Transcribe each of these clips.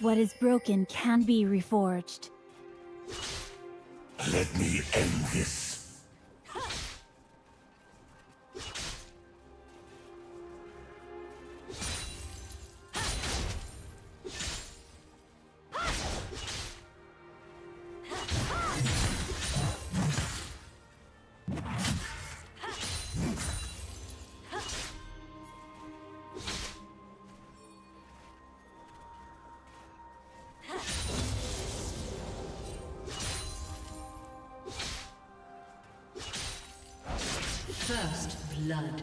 What is broken can be reforged. Let me end this. First blood.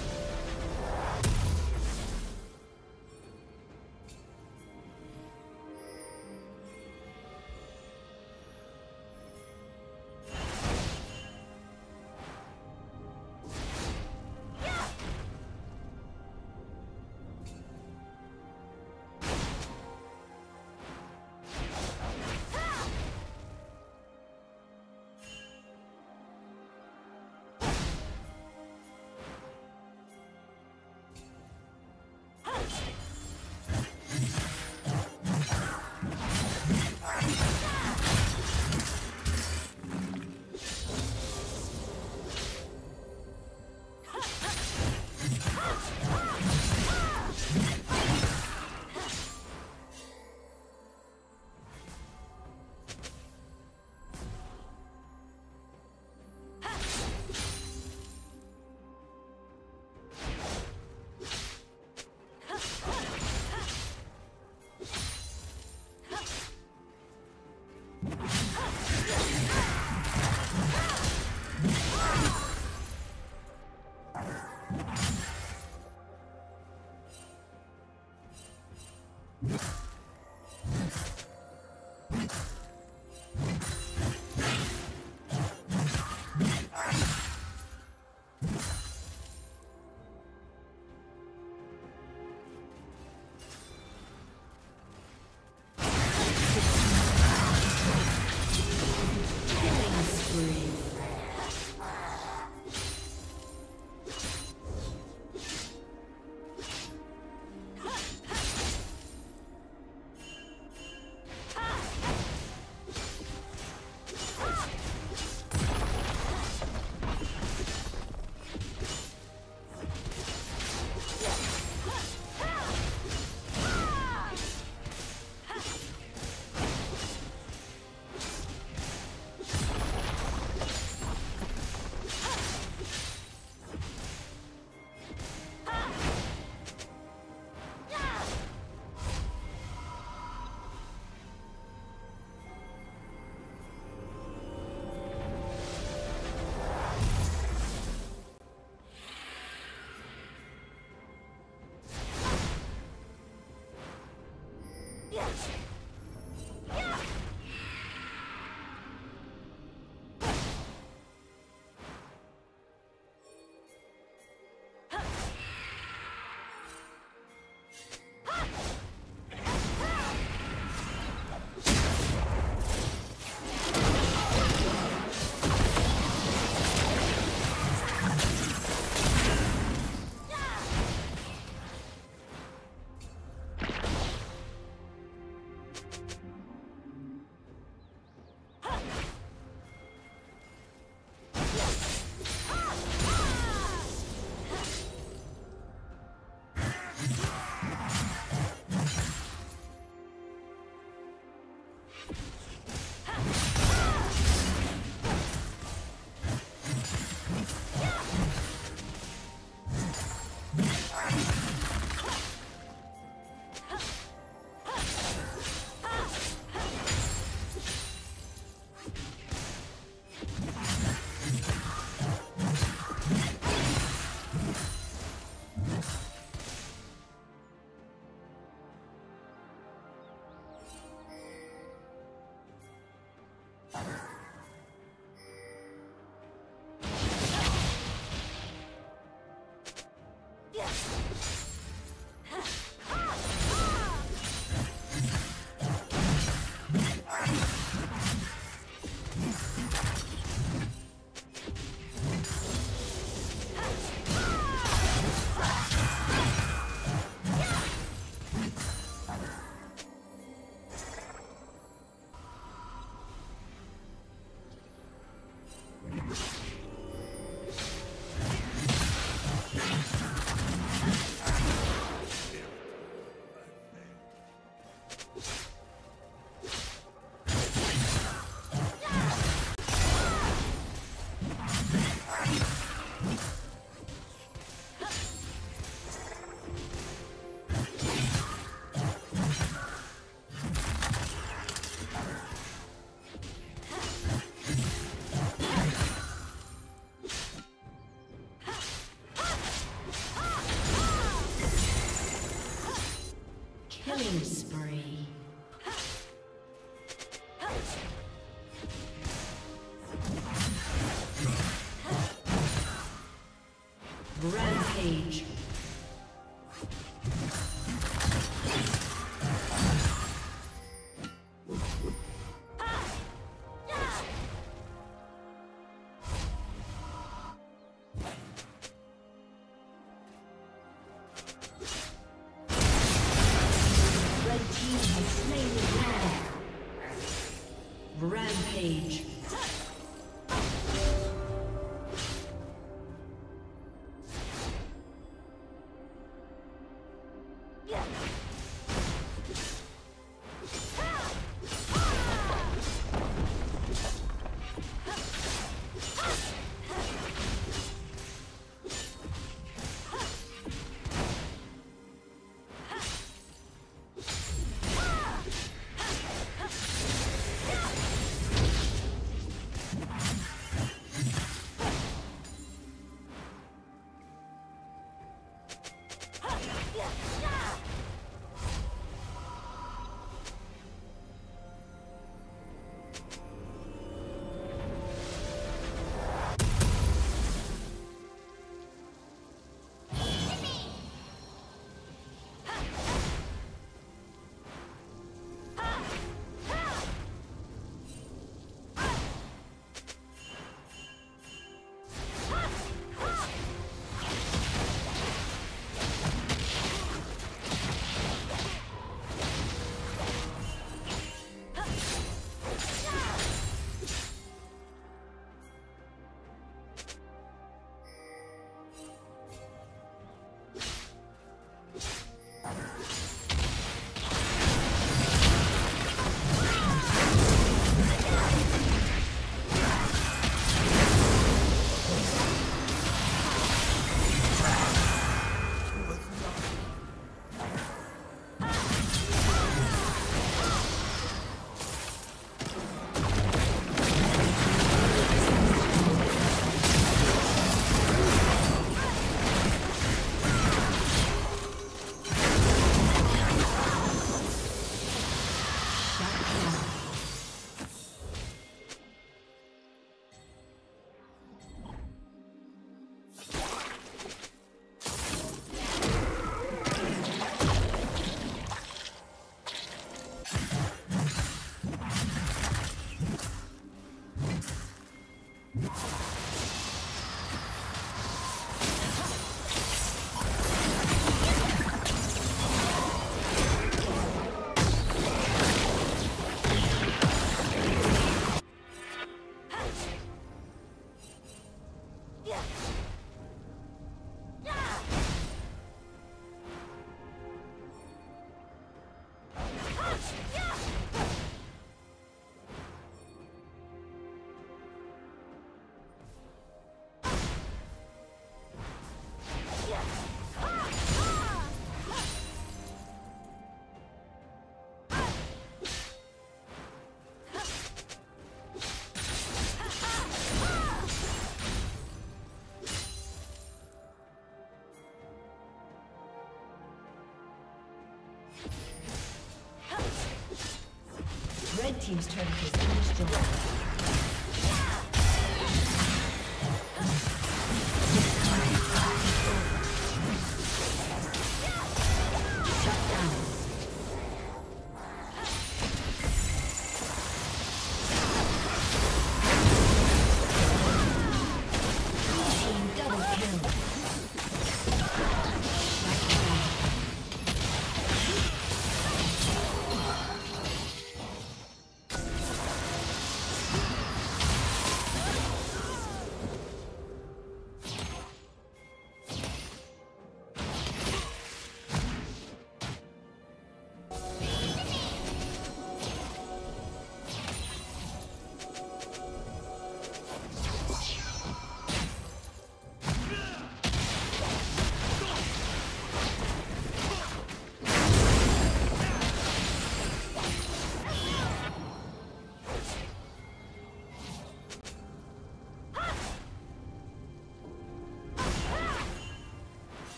team's turret has been destroyed.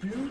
Blue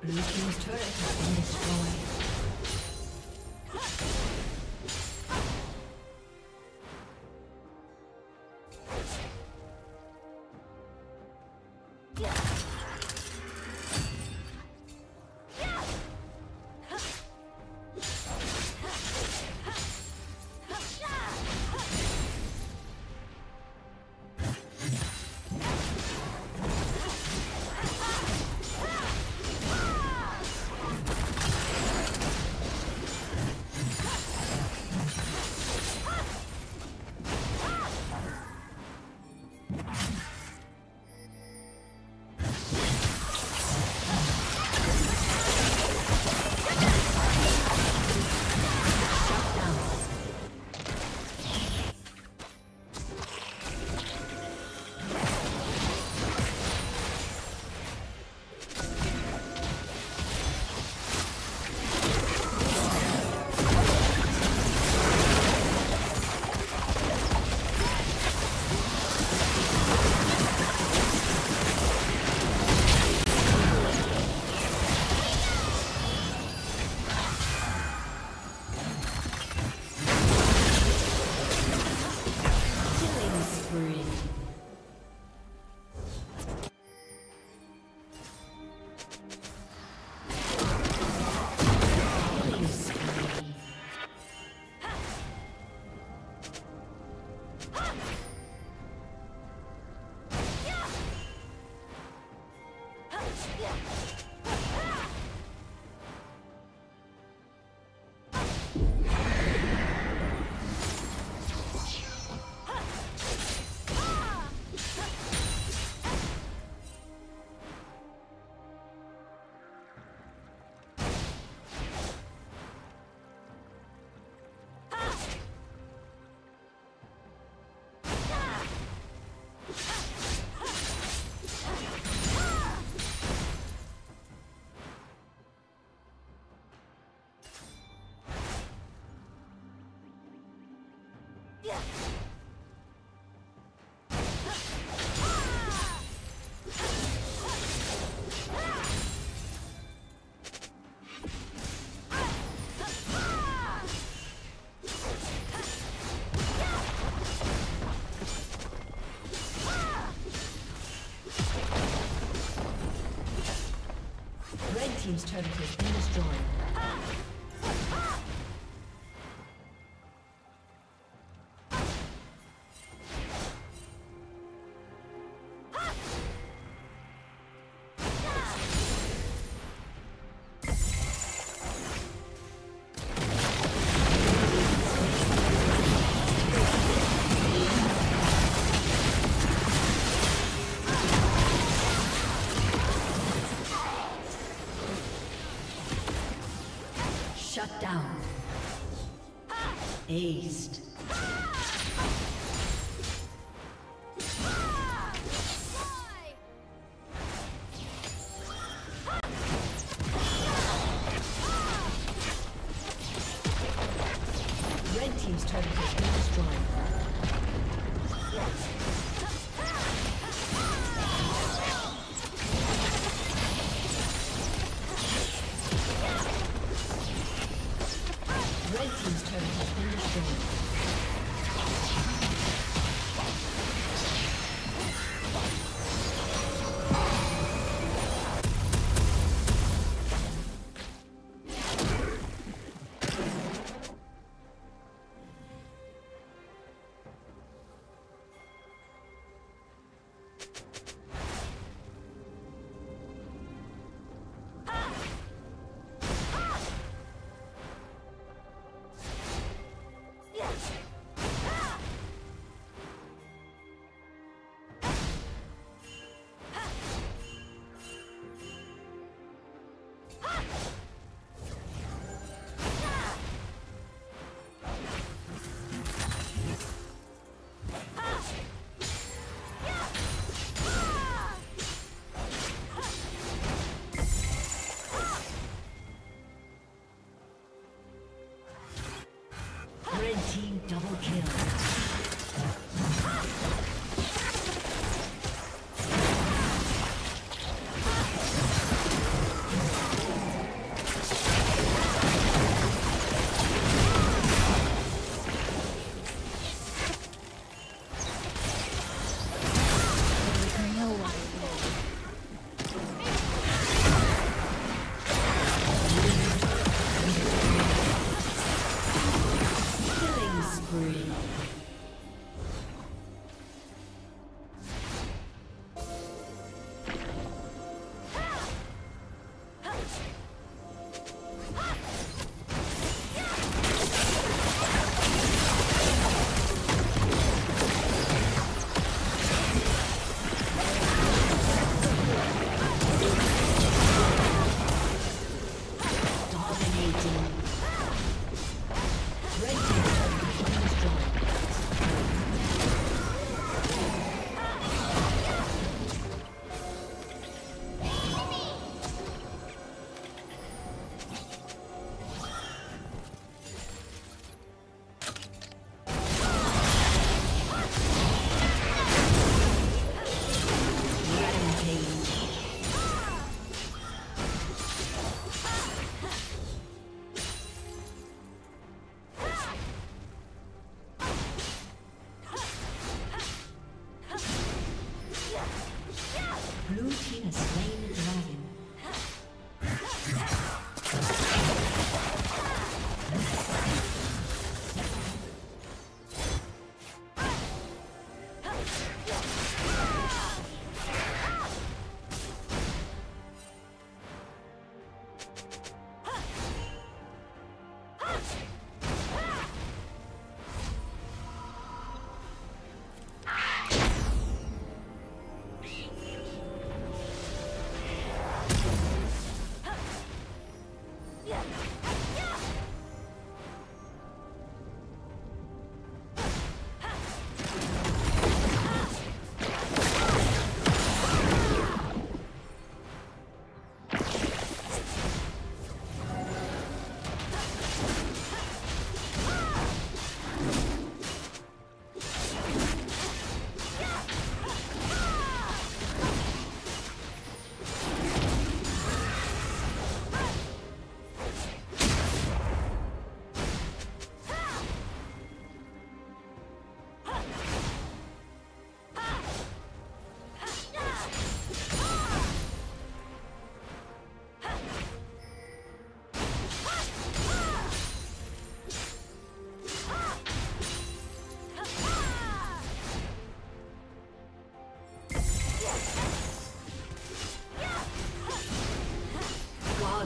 Blue team's turret has been destroyed. Yeah. Red team's turret has been destroyed. Shut down. Aced. Red team's turret has been destroyed. Red team's turret has been destroyed.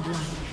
Bloodline.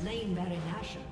Slain Baron Nashor.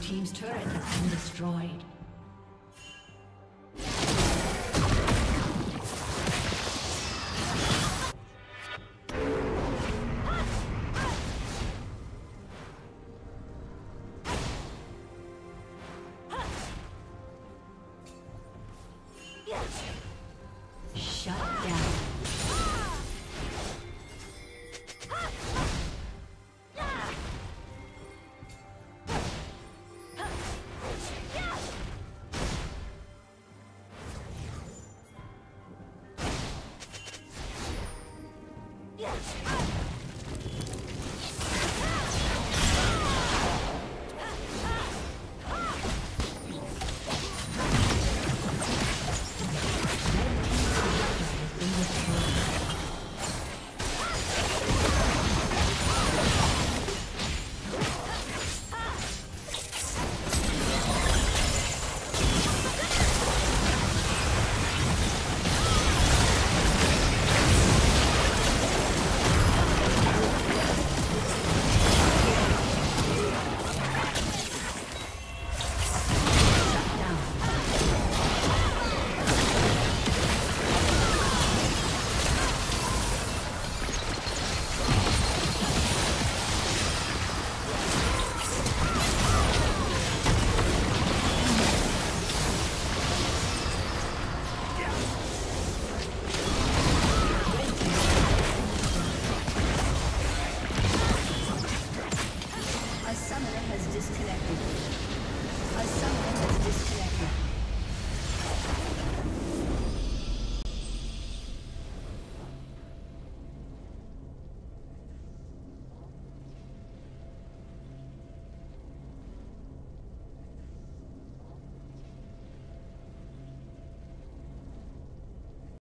Team's turret has been destroyed. Shut down.